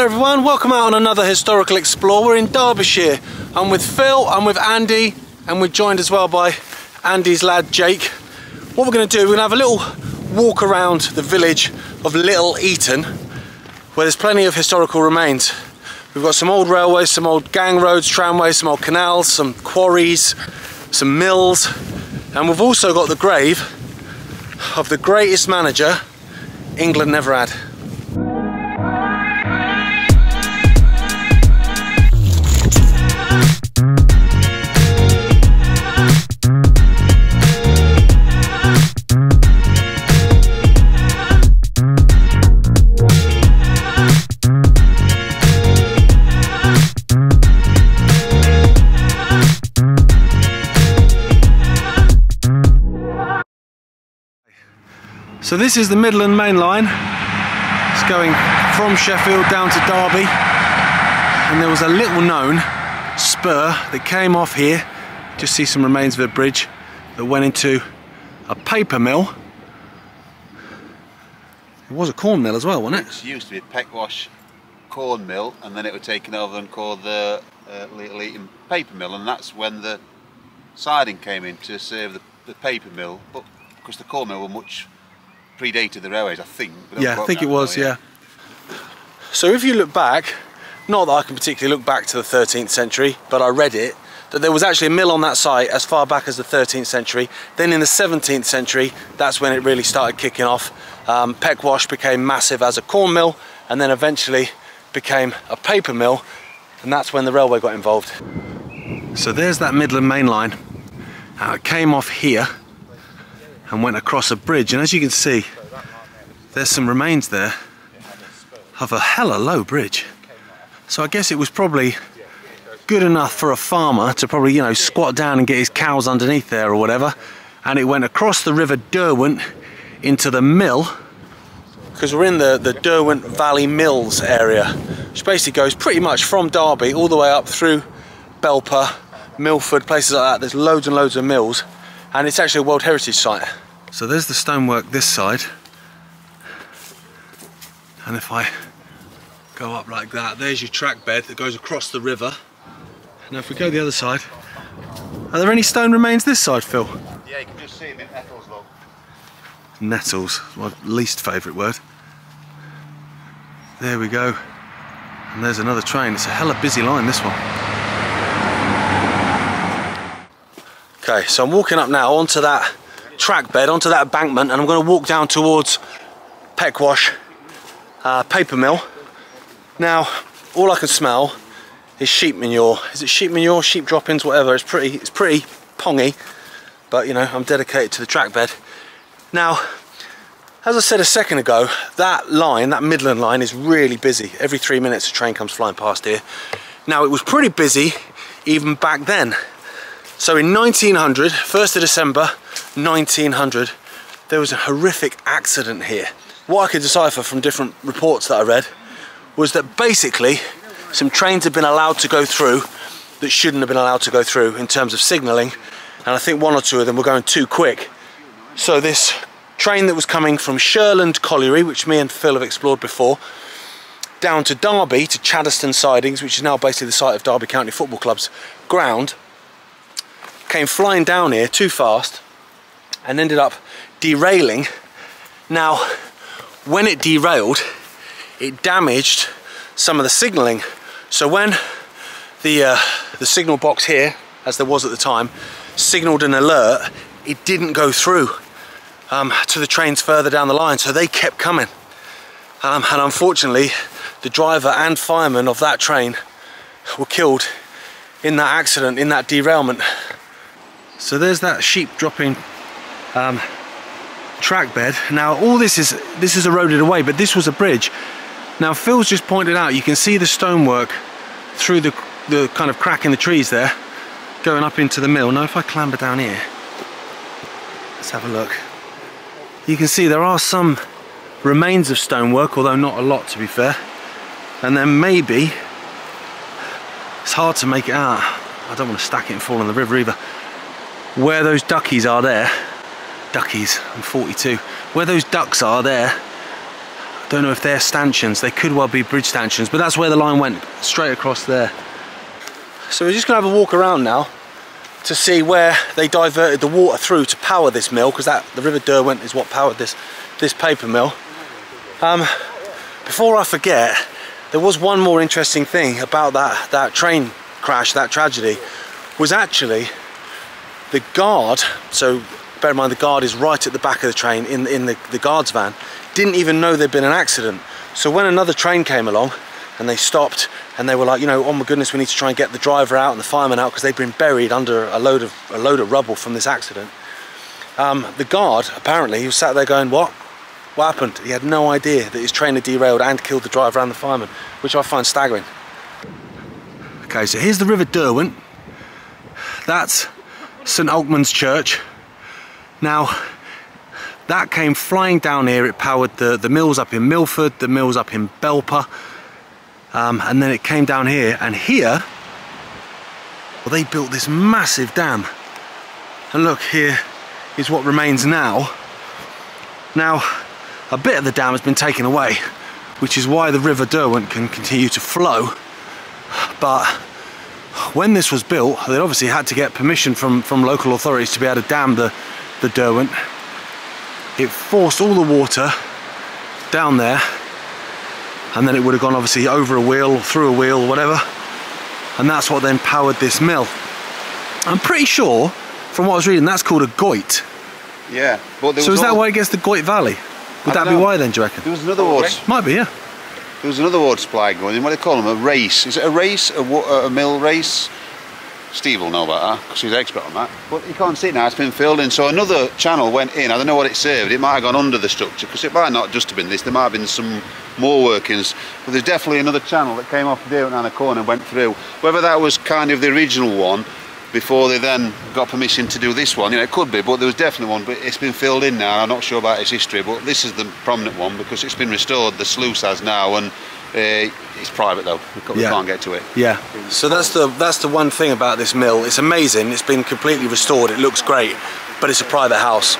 Hello everyone, welcome out on another historical explore. We're in Derbyshire. I'm with Phil, I'm with Andy, and we're joined as well by Andy's lad Jake. What we're going to do, we're going to have a little walk around the village of Little Eaton, where there's plenty of historical remains. We've got some old railways, some old gang roads, tramways, some old canals, some quarries, some mills, and we've also got the grave of the greatest manager England never had. So this is the Midland Main Line. It's going from Sheffield down to Derby, and there was a little known spur that came off here. Just see some remains of a bridge that went into a paper mill. It was a corn mill as well, wasn't it? It used to be Peckwash Corn Mill, and then it was taken over and called the Little Eaton Paper Mill, and that's when the siding came in to serve the paper mill. But because the corn mill were much predated the railways, I think. Yeah, I think it was, yeah. So if you look back, not that I can particularly look back to the 13th century, but I read it, that there was actually a mill on that site as far back as the 13th century. Then in the 17th century, that's when it really started kicking off. Peckwash became massive as a corn mill, and then eventually became a paper mill, and that's when the railway got involved. So there's that Midland Main Line. Now it came off here and went across a bridge, and as you can see there's some remains there of a hella low bridge. So I guess it was probably good enough for a farmer to probably, you know, squat down and get his cows underneath there or whatever, and it went across the River Derwent into the mill, because we're in the Derwent Valley Mills area, which basically goes pretty much from Derby all the way up through Belper, Milford, places like that. There's loads and loads of mills, and it's actually a World Heritage Site. So there's the stonework this side, and if I go up like that, there's your track bed that goes across the river. Now if we go the other side, are there any stone remains this side, Phil? Yeah, you can just see them in nettles, look. Nettles, my least favourite word. There we go, and there's another train. It's a hella busy line, this one. Okay, so I'm walking up now onto that track bed, onto that embankment, and I'm going to walk down towards Peckwash Paper Mill. Now, all I can smell is sheep manure. Is it sheep manure, sheep droppings, whatever? It's pretty pongy, but you know, I'm dedicated to the track bed. Now, as I said a second ago, that line, that Midland line, is really busy. Every 3 minutes a train comes flying past here. Now, it was pretty busy even back then. So in 1900, 1st of December 1900, there was a horrific accident here. What I could decipher from different reports that I read was that basically some trains had been allowed to go through that shouldn't have been allowed to go through in terms of signalling, and I think one or two of them were going too quick. So this train that was coming from Shirland Colliery, which me and Phil have explored before, down to Derby, to Chaddesden Sidings, which is now basically the site of Derby County Football Club's ground, came flying down here too fast and ended up derailing. Now, when it derailed, it damaged some of the signalling. So when the signal box here, as there was at the time, signalled an alert, it didn't go through to the trains further down the line, so they kept coming. And unfortunately, the driver and fireman of that train were killed in that accident, in that derailment. So there's that sheep dropping track bed. Now all this is eroded away, but this was a bridge. Now Phil's just pointed out, you can see the stonework through the kind of crack in the trees there, going up into the mill. Now if I clamber down here, let's have a look. You can see there are some remains of stonework, although not a lot to be fair. And then maybe, it's hard to make it out. I don't want to stack it and fall in the river either. Where those duckies are there, duckies, I'm 42, where those ducks are there, Don't know if they're stanchions, they could well be bridge stanchions, but that's where the line went, straight across there. So we're just going to have a walk around now to see where they diverted the water through to power this mill, because the River Derwent is what powered this paper mill. Before I forget, there was one more interesting thing about that train crash, that tragedy, was actually the guard, so bear in mind the guard is right at the back of the train in the guard's van, didn't even know there'd been an accident. So when another train came along and they stopped and they were like, you know, oh my goodness, we need to try and get the driver out and the fireman out because they'd been buried under a load of rubble from this accident. The guard, apparently, he was sat there going, what happened? He had no idea that his train had derailed and killed the driver and the fireman, which I find staggering. Okay, so here's the River Derwent. That's St Alkmund's Church. Now, that came flying down here. It powered the mills up in Milford, the mills up in Belper, and then it came down here, and here, well, they built this massive dam. And look, here is what remains now. Now, a bit of the dam has been taken away, which is why the River Derwent can continue to flow. But when this was built, they obviously had to get permission from local authorities to be able to dam the Derwent. It forced all the water down there, and then it would have gone obviously over a wheel, through a wheel, whatever, and that's what then powered this mill. I'm pretty sure, from what I was reading, that's called a goit. Yeah. But there so was is that why it gets the Goit Valley? Would that be why then, do you reckon? There was another water... Might be, yeah. There was another water supply going in, what do they call them, a race. Is it a race, a mill race? Steve will know about that, because he's an expert on that. But you can't see it now, it's been filled in. So another channel went in, I don't know what it saved, it might have gone under the structure, because it might not just have been this, there might have been some more workings. But there's definitely another channel that came off there around the corner and went through. Whether that was kind of the original one, before they then got permission to do this one, you know, it could be, but there was definitely one, but it's been filled in now, I'm not sure about its history, but this is the prominent one, because it's been restored, the sluice has now, and it's private though, we can't get to it. Yeah. So that's the one thing about this mill, it's amazing, it's been completely restored, it looks great, but it's a private house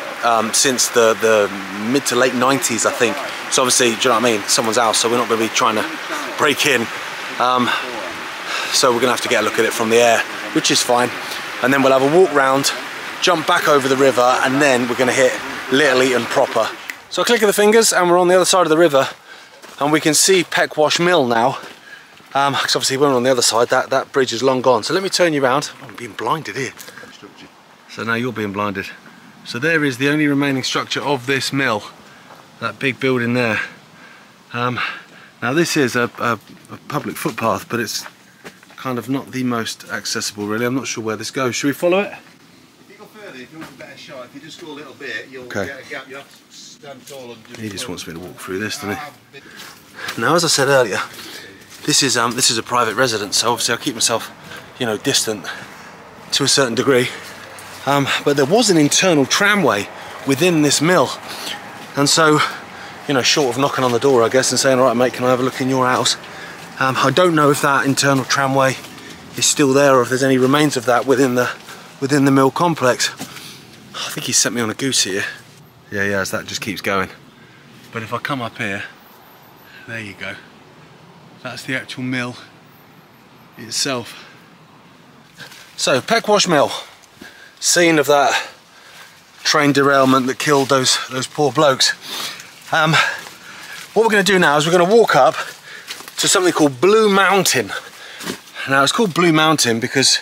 since the mid to late 90s, I think. So obviously, do you know what I mean, it's someone's house, so we're not going to be trying to break in. So we're going to have to get a look at it from the air, which is fine. And then we'll have a walk round, jump back over the river, and then we're going to hit Little Eaton proper. So a click of the fingers and we're on the other side of the river, and we can see Peckwash Mill now. Because obviously when we're on the other side, that bridge is long gone. So let me turn you round. I'm being blinded here. So now you're being blinded. So there is the only remaining structure of this mill, that big building there. Now this is a public footpath, but it's kind of not the most accessible, really. I'm not sure where this goes. Should we follow it? If you go further, if you want a better shot, if you just go a little bit, you'll get a gap. You have to stand tall and do. He just wants me to walk through this, doesn't he? Now, as I said earlier, this is a private residence, so obviously I'll keep myself, you know, distant to a certain degree. But there was an internal tramway within this mill, and so, you know, short of knocking on the door, I guess, and saying, "All right, mate, can I have a look in your house?" I don't know if that internal tramway is still there or if there's any remains of that within the mill complex. I think he sent me on a goose here. Yeah, so that just keeps going. But if I come up here, there you go. That's the actual mill itself. So, Peckwash Mill, scene of that train derailment that killed those poor blokes. What we're going to do now is we're going to walk up to something called Blue Mountain. Now it's called Blue Mountain because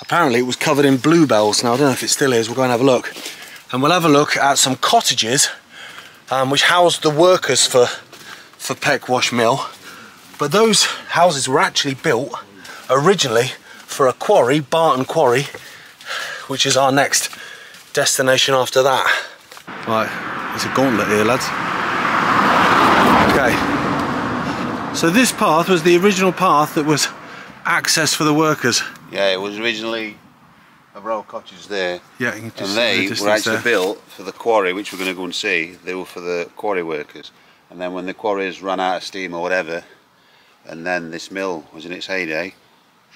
apparently it was covered in bluebells. Now I don't know if it still is, we'll go and have a look. And we'll have a look at some cottages which housed the workers for Peckwash Mill. But those houses were actually built originally for a quarry, Barton Quarry, which is our next destination after that. Right, it's a gauntlet here, lads. Okay. So this path was the original path that was access for the workers. Yeah, it was originally a row of cottages there. Yeah, you can just see the distance there. And they were actually built for the quarry, which we're going to go and see. They were for the quarry workers. And then when the quarries ran out of steam or whatever, and then this mill was in its heyday,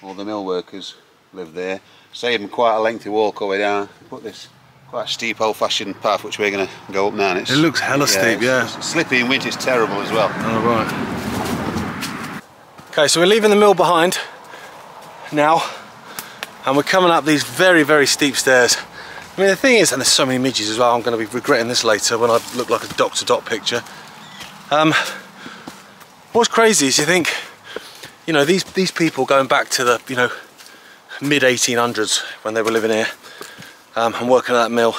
all the mill workers lived there. Saved them quite a lengthy walk all the way down. Put this quite steep old-fashioned path which we're going to go up now. And it's, it looks hella steep, yeah. Slippy in winter, it's terrible as well. All right. Okay, so we're leaving the mill behind now, and we're coming up these very, very steep stairs. I mean, the thing is, and there's so many midges as well, I'm going to be regretting this later when I look like a dot-to-dot picture. What's crazy is you think, you know, these people going back to the, you know, mid-1800s when they were living here and working at that mill.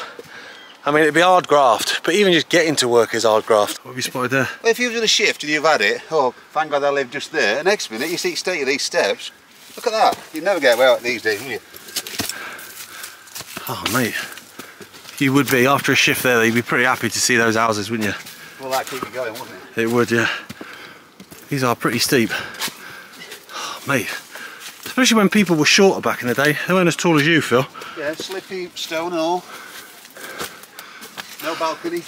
I mean, it'd be hard graft, but even just getting to work is hard graft. What have you spotted there? Well, if you've done a shift and you've had it, oh, thank God I live just there, and next minute you see state of these steps. Look at that. You'd never get away with it these days, would you? Oh mate, you would be, after a shift there, you'd be pretty happy to see those houses, wouldn't you? Well, that'd keep you going, wouldn't it? It would, yeah. These are pretty steep. Oh, mate, especially when people were shorter back in the day. They weren't as tall as you, Phil. Yeah, slippy, stone and all. No balcony.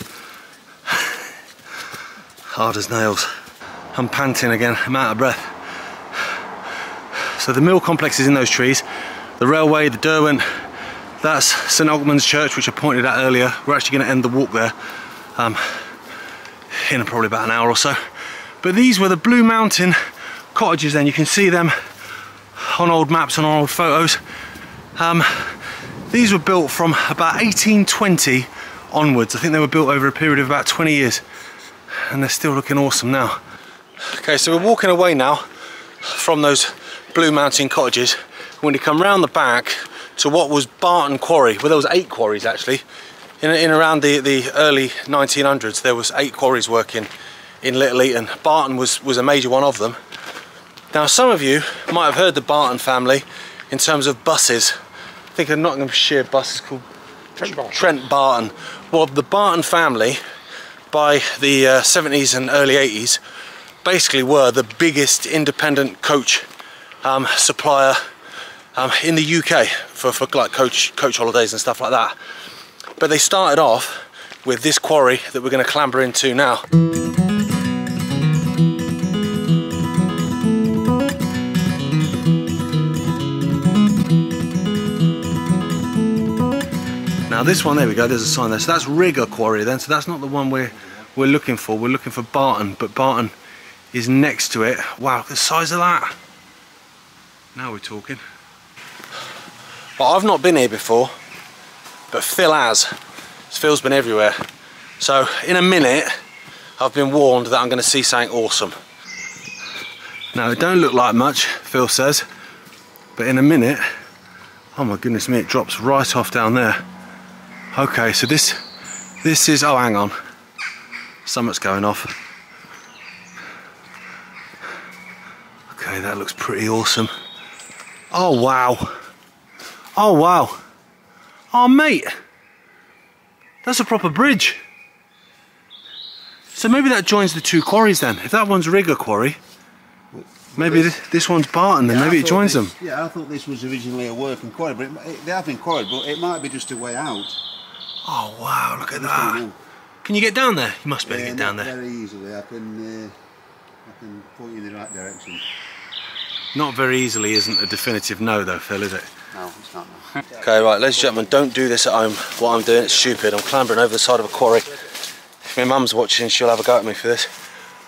Hard as nails. I'm panting again, I'm out of breath. So the mill complex is in those trees. The railway, the Derwent, that's St Alkmund's Church, which I pointed at earlier. We're actually going to end the walk there in probably about an hour or so. But these were the Blue Mountain cottages then. You can see them on old maps and on old photos. These were built from about 1820 onwards. I think they were built over a period of about 20 years. And they're still looking awesome now. Okay, so we're walking away now from those Blue Mountain cottages. When you come round the back, to what was Barton Quarry. Well, there was 8 quarries actually. In around the early 1900s, there was 8 quarries working in Little Eaton. Barton was a major one of them. Now, some of you might have heard the Barton family in terms of buses. I think a Nottinghamshire bus is called Trent Barton. Well, the Barton family, by the 70s and early 80s, basically were the biggest independent coach supplier in the UK for like coach holidays and stuff like that. But they started off with this quarry that we're going to clamber into now. Now this one, there we go, there's a sign there. So that's Rigger Quarry then, so that's not the one we're looking for. We're looking for Barton, but Barton is next to it. Wow, look at the size of that. Now we're talking. Well, I've not been here before, but Phil has. Phil's been everywhere. So in a minute, I've been warned that I'm going to see something awesome. Now it don't look like much, Phil says, but in a minute, oh my goodness me, it drops right off down there. Okay, so this is, oh hang on, something's going off. Okay, that looks pretty awesome. Oh wow. Oh wow, oh mate, that's a proper bridge. So maybe that joins the two quarries then. If that one's Rigger Quarry, maybe this one's Barton then, yeah, maybe it joins them. Yeah, I thought this was originally a working quarry, but they have been quarried, but it might be just a way out. Oh wow, look at that. Can you get down there? You must be able to get down there. Very easily, I can point you in the right direction. Not very easily isn't a definitive no though, Phil, is it? No, it's not. No. Okay, right, ladies and gentlemen, don't do this at home. What I'm doing, it's stupid. I'm clambering over the side of a quarry. If my mum's watching, she'll have a go at me for this.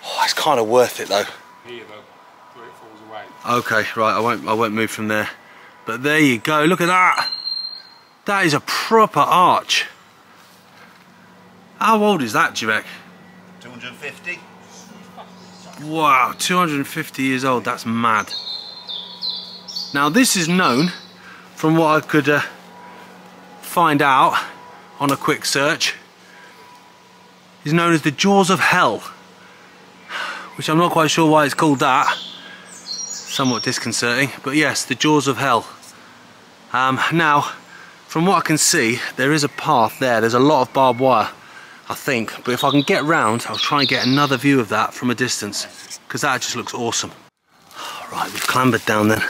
Oh, it's kind of worth it though. Here though, where it falls away. Okay, right, I won't move from there. But there you go, look at that. That is a proper arch. How old is that, do you reckon? 250. Wow, 250 years old, that's mad. Now this is known, from what I could find out on a quick search, is known as the Jaws of Hell, which I'm not quite sure why it's called that. Somewhat disconcerting, but yes, the Jaws of Hell. Now, from what I can see, there is a path there. There's a lot of barbed wire, I think, but if I can get round, I'll try and get another view of that from a distance, because that just looks awesome. All right, we've clambered down then.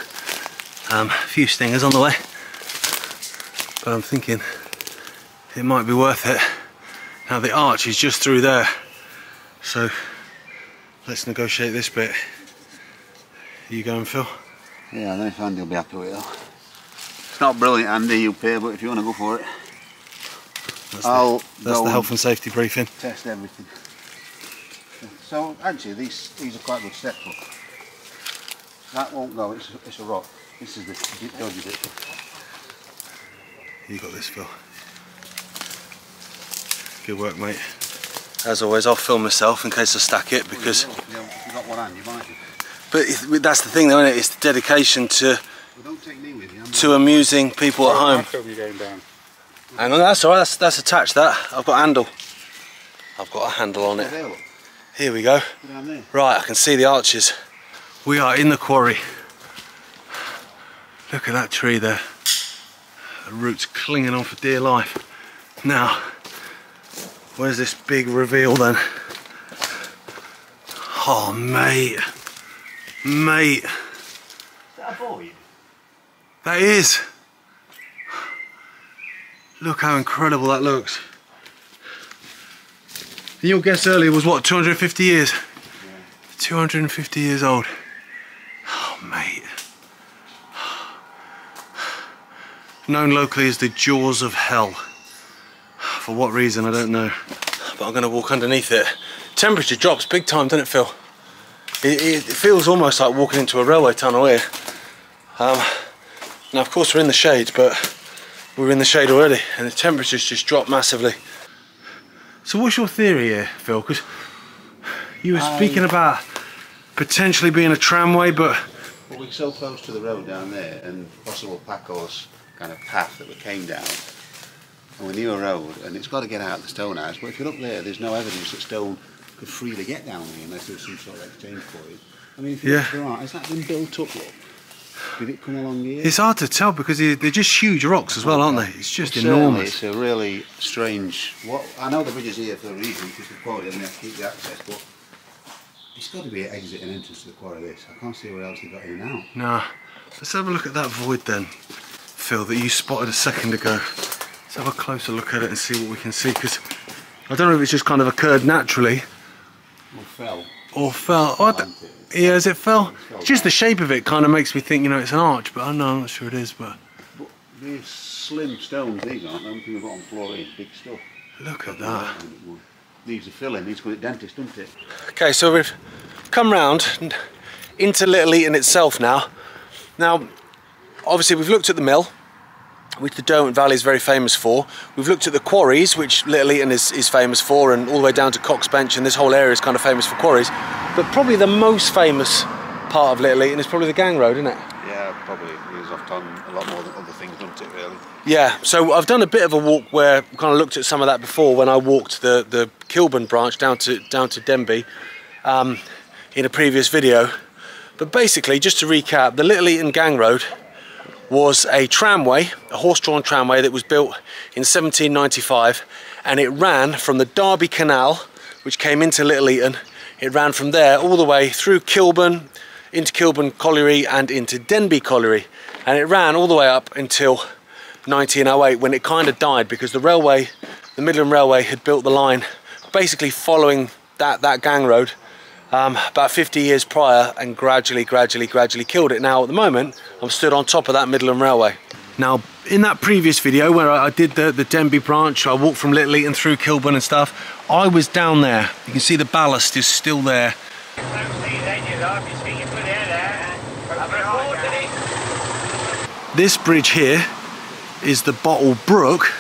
A few stingers on the way, but I'm thinking it might be worth it. Now the arch is just through there, so let's negotiate this bit. Are you going, Phil? Yeah, I don't think Andy will be happy with it though. It's not brilliant, Andy, you pay, but if you want to go for it. That's the health and safety briefing. Test everything. So actually these are quite good steps up. That won't go, it's a rock. This is the dodgy bit. You got this, Phil. Good work, mate. As always, I'll film myself in case I stack it, because... Well, you will. If you've got one hand, you might. But that's the thing though, isn't it? It's the dedication to... Well, don't take me with you. To amusing people at home. Hang on, that's alright, that's attached that. I've got a handle. I've got a handle on it. Here we go. Right, I can see the arches. We are in the quarry. Look at that tree there. The root's clinging on for dear life. Now, where's this big reveal then? Oh, mate. Mate. Is that a void? That is. Look how incredible that looks. Your guess earlier was what, 250 years? Yeah. 250 years old. Oh, mate. Known locally as the Jaws of Hell. For what reason, I don't know. But I'm gonna walk underneath it. Temperature drops big time, doesn't it, Phil? It feels almost like walking into a railway tunnel here. Now, of course, we're in the shade, but we're in the shade already, and the temperature's just dropped massively. So what's your theory here, Phil? Because you were speaking about potentially being a tramway, but... Well, we're so close to the road down there, and possible pack horse kind of path that we came down, and we knew a road, and it's got to get out of the stone house, but if you're up there, there's no evidence that stone could freely get down here unless there was some sort of exchange for it. I mean, if you look there, has that been built up, look? Did it come along here? It's hard to tell because they're just huge rocks as well, aren't they? It's just enormous. It's a really strange... What, I know the bridge is here for a reason, because the quarry doesn't have to keep the access, but it's got to be an exit and entrance to the quarry, this. I can't see where else they've got in now. No. Let's have a look at that void then, Phil, that you spotted a second ago. Let's have a closer look at it and see what we can see, because I don't know if it's just kind of occurred naturally. Or fell. Yeah, as it fell, just the shape of it kind of makes me think, you know, it's an arch, but I know, I'm not sure it is, but these slim stones, these aren't, the only thing we've got on the floor is big stuff. Look at that. Needs a filling, needs to go to the dentist, doesn't it? Okay, so we've come round into Little Eaton itself now. Now, obviously we've looked at the mill, which the Derwent Valley is very famous for. We've looked at the quarries, which Little Eaton is famous for, and all the way down to Coxbench, and this whole area is kind of famous for quarries. But probably the most famous part of Little Eaton is probably the gang road, isn't it? Yeah, probably. I've done a lot more than other things, doesn't it, really? Yeah, so I've done a bit of a walk where I kind of looked at some of that before when I walked the Kilburn branch down to Denby in a previous video. But basically, just to recap, the Little Eaton Gang Road was a tramway, a horse-drawn tramway that was built in 1795, and it ran from the Derby Canal, which came into Little Eaton. It ran from there all the way through Kilburn, into Kilburn Colliery and into Denby Colliery, and it ran all the way up until 1908, when it kind of died because the railway, the Midland Railway, had built the line basically following that gang road about 50 years prior, and gradually killed it. Now at the moment I'm stood on top of that Midland Railway. Now in that previous video where I did the Denby branch, I walked from Little Eaton through Kilburn and stuff, I was down there. You can see the ballast is still there. This bridge here is the Bottle Brook.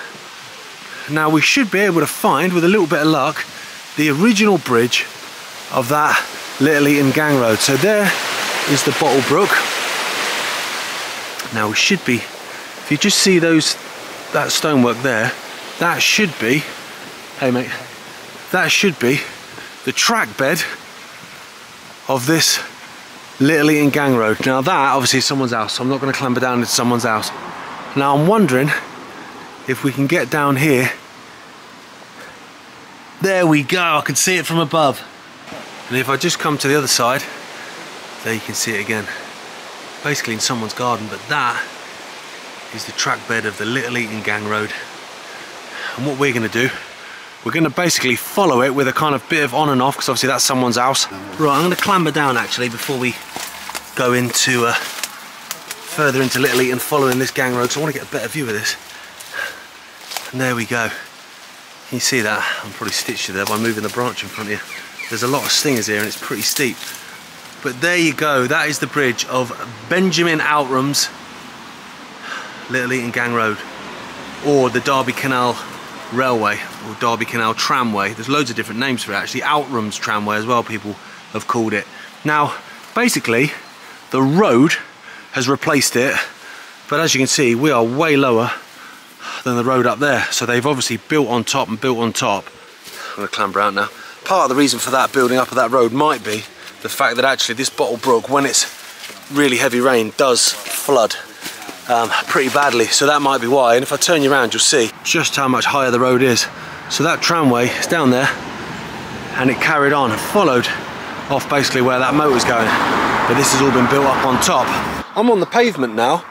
Now we should be able to find, with a little bit of luck, the original bridge of that Little Eaton Gang Road. So there is the Bottle Brook. Now we should be, if you just see that stonework there, that should be, hey mate, that should be the track bed of this Little Eaton Gang Road. Now that obviously is someone's house, so I'm not going to clamber down into someone's house. Now I'm wondering if we can get down here. There we go, I can see it from above. And if I just come to the other side, there you can see it again. Basically in someone's garden, but that is the track bed of the Little Eaton Gang Road. And what we're going to do, we're going to basically follow it with a kind of bit of on and off, because obviously that's someone's house. Right, I'm going to clamber down actually before we go into further into Little Eaton following this gang road, so I want to get a better view of this. And there we go. You see that? I'm probably stitched you there by moving the branch in front of you. There's a lot of stingers here and it's pretty steep. But there you go, that is the bridge of Benjamin Outram's Little Eaton Gang Road, or the Derby Canal Railway, or Derby Canal Tramway. There's loads of different names for it actually. Outram's Tramway as well, people have called it. Now, basically, the road has replaced it, but as you can see, we are way lower than the road up there. So they've obviously built on top and built on top. I'm gonna clamber out now. Part of the reason for that building up of that road might be the fact that actually this Bottle Brook, when it's really heavy rain, does flood pretty badly. So that might be why. And if I turn you around, you'll see just how much higher the road is. So that tramway is down there and it carried on and followed off basically where that motor's going. But this has all been built up on top. I'm on the pavement now,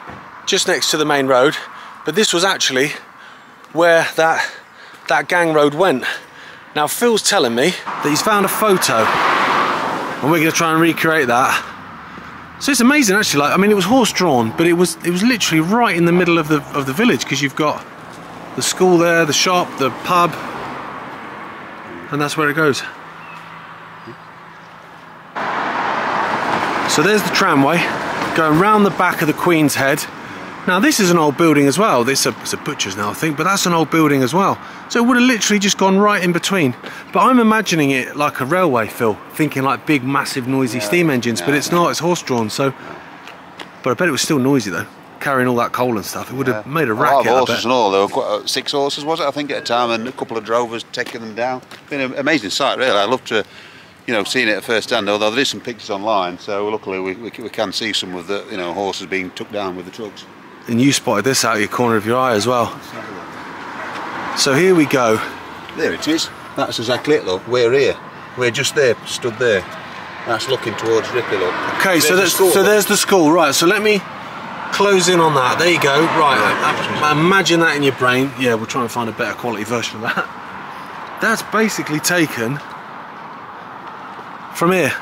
just next to the main road. But this was actually where that gang road went. Now Phil's telling me that he's found a photo and we're gonna try and recreate that. So it's amazing actually, like, I mean, it was horse drawn, but it was literally right in the middle of the village, because you've got the school there, the shop, the pub, and that's where it goes. So there's the tramway going round the back of the Queen's Head. Now this is an old building as well. This is a butcher's now I think, but that's an old building as well. So it would have literally just gone right in between. But I'm imagining it like a railway, Phil, thinking like big, massive, noisy steam engines, but it's not, it's horse-drawn, so... But I bet it was still noisy though, carrying all that coal and stuff. It would have made a racket, I bet. A lot of horses and all, there were quite, 6 horses, was it, I think, at a time, and a couple of drovers taking them down. Been an amazing sight, really. I love to... You know, seeing it at first hand, although there is some pictures online, so luckily we can see some of the, you know, horses being took down with the trucks. And you spotted this out of your corner of your eye as well. So here we go. There it is. That's exactly it, look. We're here. We're just there, stood there. That's looking towards Ripley, look. Okay, so there's the school. Right, so let me close in on that. There you go. Right, yeah, imagine that in your brain. Yeah, we'll try and find a better quality version of that. That's basically taken from here,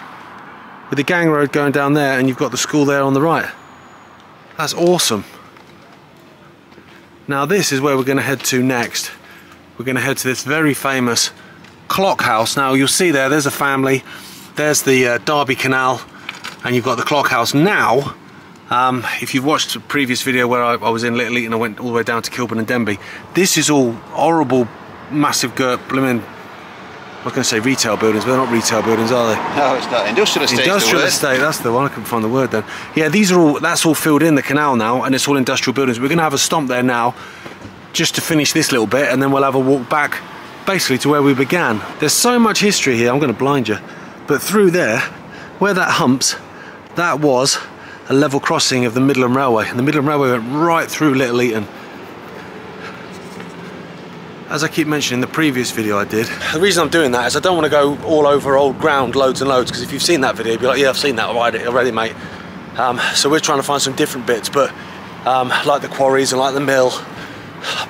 with the gang road going down there, and you've got the school there on the right. That's awesome. Now this is where we're going to head to next. We're going to head to this very famous clock house. Now you'll see there's a family, there's the Derby Canal, and you've got the clock house. Now, if you've watched a previous video where I was in Little Eaton and I went all the way down to Kilburn and Denby, this is all horrible, massive girt, blooming, I was going to say retail buildings, but they're not retail buildings, are they? No, it's not. Industrial estate. Industrial estate, that's the one. I couldn't find the word then. Yeah, these are all, that's all filled in, the canal now, and it's all industrial buildings. We're going to have a stomp there now, just to finish this little bit, and then we'll have a walk back, basically, to where we began. There's so much history here, I'm going to blind you. But through there, where that humps, that was a level crossing of the Midland Railway. And the Midland Railway went right through Little Eaton. As I keep mentioning in the previous video I did, the reason I'm doing that is I don't want to go all over old ground loads and loads, because if you've seen that video, you'd be like, yeah, I've seen that already, mate. So we're trying to find some different bits, but like the quarries and like the mill,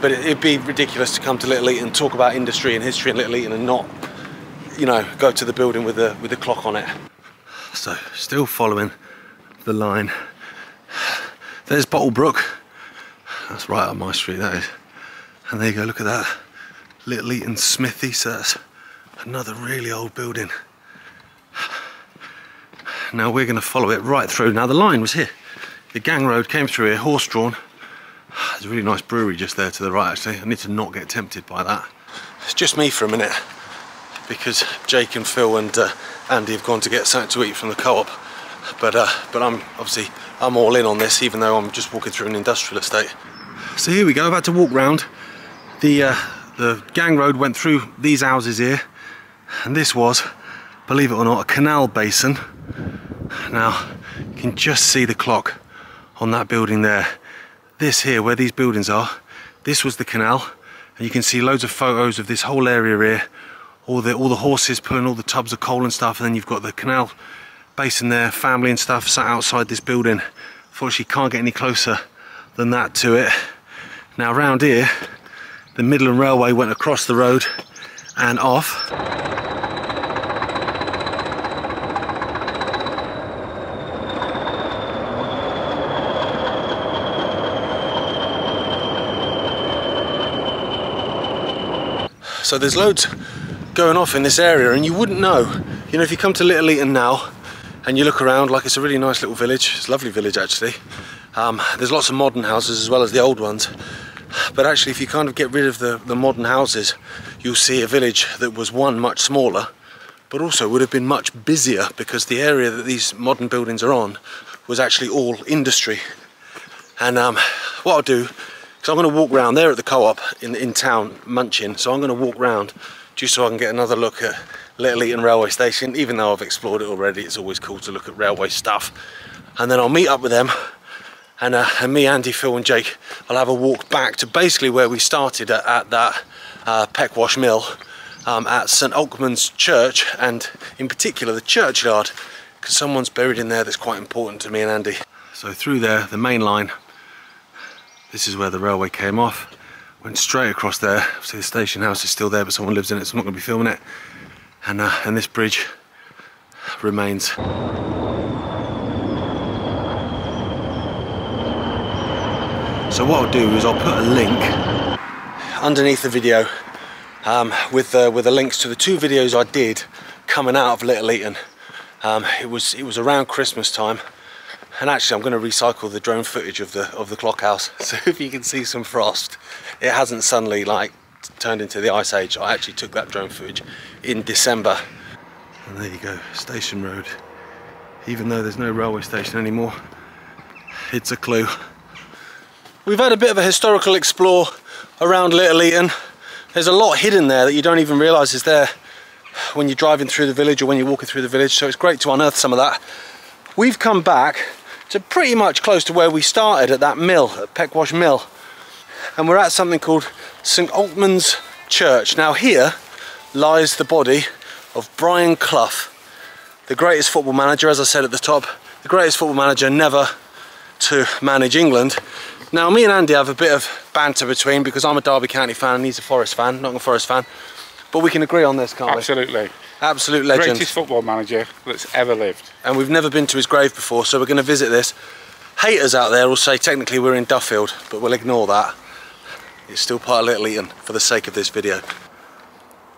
but it'd be ridiculous to come to Little Eaton and talk about industry and history in Little Eaton and not, you know, go to the building with the clock on it. So, still following the line. There's Bottle Brook. That's right up my street, that is. And there you go, look at that. Little Eaton Smithy, so that's another really old building. Now we're going to follow it right through. Now the line was here. The gang road came through here, horse-drawn. There's a really nice brewery just there to the right, actually. I need to not get tempted by that. It's just me for a minute, because Jake and Phil and Andy have gone to get something to eat from the co-op. But I'm all in on this, even though I'm just walking through an industrial estate. So here we go, about to walk round. The gang road went through these houses here, and this was, believe it or not, a canal basin. Now, you can just see the clock on that building there. This here, where these buildings are, this was the canal, and you can see loads of photos of this whole area here, all the horses pulling all the tubs of coal and stuff, and then you've got the canal basin there, family and stuff, sat outside this building. Unfortunately, can't get any closer than that to it. Now, round here, the Midland Railway went across the road and off. So there's loads going off in this area, and you wouldn't know. You know, if you come to Little Eaton now and you look around, like, it's a really nice little village. It's a lovely village, actually. There's lots of modern houses as well as the old ones. But actually, if you kind of get rid of the modern houses, you'll see a village that was one much smaller, but also would have been much busier, because the area that these modern buildings are on was actually all industry. And what I'll do, because I'm going to walk round there at the co-op in town, munching, so I'm going to walk round just so I can get another look at Little Eaton Railway Station. Even though I've explored it already, it's always cool to look at railway stuff. And then I'll meet up with them, and me, Andy, Phil and Jake, I'll have a walk back to basically where we started at that Peckwash Mill, at St Alkmund's Church, and in particular the churchyard, because someone's buried in there that's quite important to me and Andy. So through there, the main line, this is where the railway came off, went straight across there. See, the station house is still there, but someone lives in it, so I'm not going to be filming it. And this bridge remains. So what I'll do is I'll put a link underneath the video with the links to the two videos I did coming out of Little Eaton. It was around Christmas time, and actually I'm going to recycle the drone footage of the clock house. So if you can see some frost, it hasn't suddenly like turned into the ice age. I actually took that drone footage in December. And there you go, Station Road. Even though there's no railway station anymore, it's a clue. We've had a bit of a historical explore around Little Eaton. There's a lot hidden there that you don't even realise is there when you're driving through the village or when you're walking through the village, so it's great to unearth some of that. We've come back to pretty much close to where we started at that mill, at Peckwash Mill, and we're at something called St Alkmund's Church. Now here lies the body of Brian Clough, the greatest football manager, as I said at the top, the greatest football manager never to manage England. Now, me and Andy have a bit of banter between, because I'm a Derby County fan and he's a Forest fan, Nottingham Forest fan. But we can agree on this, can't we? Absolutely. Absolute legend. Greatest football manager that's ever lived. And we've never been to his grave before, so we're going to visit this. Haters out there will say technically we're in Duffield, but we'll ignore that. It's still part of Little Eaton for the sake of this video.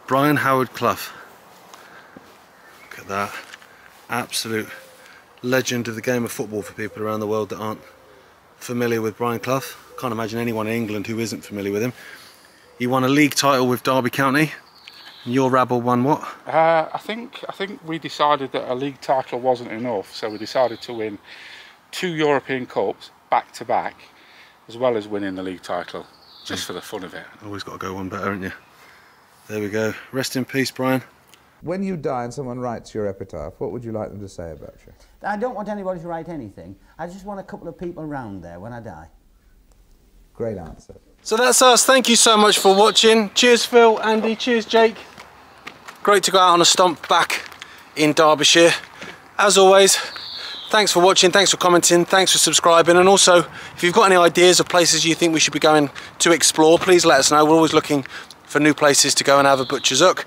Brian Howard Clough. Look at that. Absolute legend of the game of football for people around the world that aren't familiar with Brian Clough. Can't imagine anyone in England who isn't familiar with him. He won a league title with Derby County. And your rabble won what? I think we decided that a league title wasn't enough, so we decided to win 2 European Cups back to back, as well as winning the league title, just for the fun of it. Always got to go one better, haven't you? There we go. Rest in peace, Brian. When you die and someone writes your epitaph, what would you like them to say about you? I don't want anybody to write anything. I just want a couple of people around there when I die. Great answer. So that's us. Thank you so much for watching. Cheers, Phil, Andy. Cheers, Jake. Great to go out on a stomp back in Derbyshire. As always, thanks for watching, thanks for commenting, thanks for subscribing. And also, if you've got any ideas of places you think we should be going to explore, please let us know. We're always looking for new places to go and have a butcher's hook.